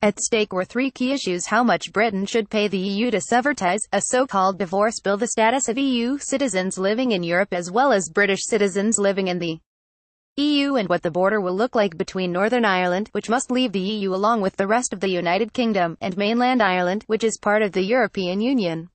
At stake were three key issues: how much Britain should pay the EU to sever ties, a so-called divorce bill, the status of EU citizens living in Europe as well as British citizens living in the EU, and what the border will look like between Northern Ireland, which must leave the EU along with the rest of the United Kingdom, and mainland Ireland, which is part of the European Union.